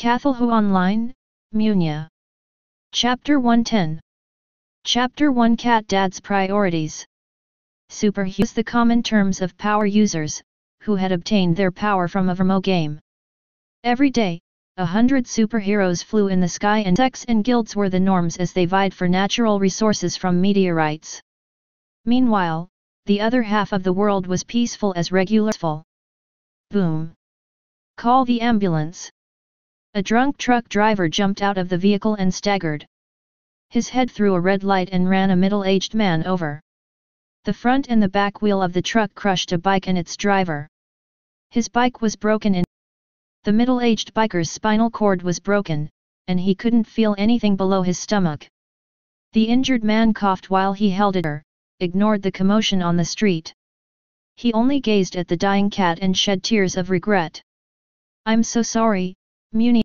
Cathulhu Online, Munya. Chapter 110. Chapter 1 Cat Dad's Priorities. Superhues, the common terms of power users, who had obtained their power from a Vermo game. Every day, 100 superheroes flew in the sky, and sects and guilds were the norms as they vied for natural resources from meteorites. Meanwhile, the other half of the world was peaceful as regular. Boom! Call the ambulance! A drunk truck driver jumped out of the vehicle and staggered. His head threw a red light and ran a middle-aged man over. The front and the back wheel of the truck crushed a bike and its driver. His bike was broken in. The middle-aged biker's spinal cord was broken, and he couldn't feel anything below his stomach. The injured man coughed while he held it or ignored the commotion on the street. He only gazed at the dying cat and shed tears of regret. "I'm so sorry, Munya."